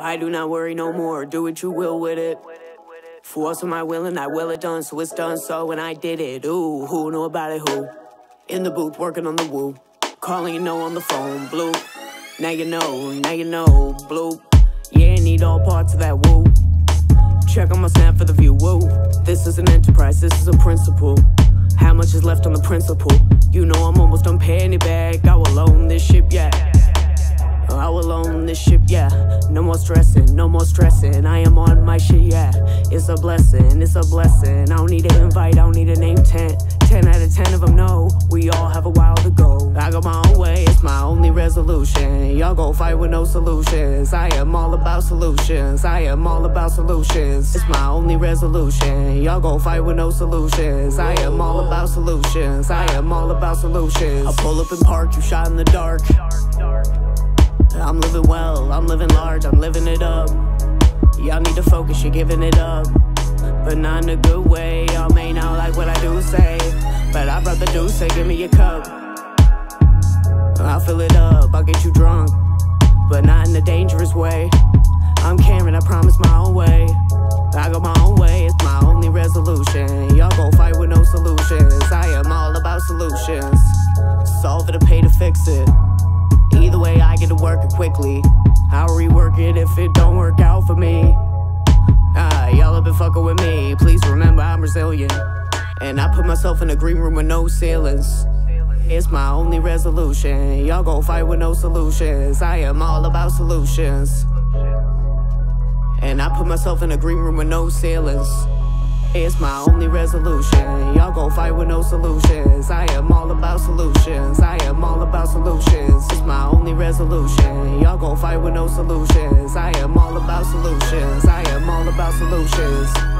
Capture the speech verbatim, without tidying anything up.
I do not worry no more, do what you will with it. Force of my will and I will it done, so it's done so and I did it. Ooh, who knew about it, who? In the booth, working on the woo. Calling you know on the phone, blue. Now you know, now you know, blue. Yeah, need all parts of that woo. Check on my snap for the view, woo. This is an enterprise, this is a principle. How much is left on the principle? You know I'm almost done paying it back. I will own this ship, yeah. I will own this ship, yeah. No more stressing, no more stressing. I am on my shit, yeah. It's a blessing, it's a blessing. I don't need an invite, I don't need a name tent. Ten out of ten of them know we all have a while to go. I go my own way, it's my only resolution. Y'all go fight with no solutions. I am all about solutions. I am all about solutions. It's my only resolution. Y'all go fight with no solutions. I am all about solutions. I am all about solutions. I pull up and park, you shot in the dark. I'm living well, I'm living large, I'm living it up. Y'all need to focus, you're giving it up. But not in a good way, y'all may not like what I do say. But I'd rather do say, give me your cup. I'll fill it up, I'll get you drunk. But not in a dangerous way. I'm Cameron, I promise my own way. I go my own way, it's my only resolution. Y'all go fight with no solutions. I am all about solutions. Solve it or pay to fix it. Either way, I get to work it quickly. I'll rework it if it don't work out for me. Ah, y'all have been fucking with me. Please remember I'm resilient. And I put myself in a green room with no ceilings. It's my only resolution. Y'all gon' fight with no solutions. I am all about solutions. And I put myself in a green room with no ceilings. It's my only resolution. Y'all gon' fight with no solutions. I am all about solutions. I am all about solutions. It's my only resolution. Y'all gon' fight with no solutions. I am all about solutions. I am all about solutions.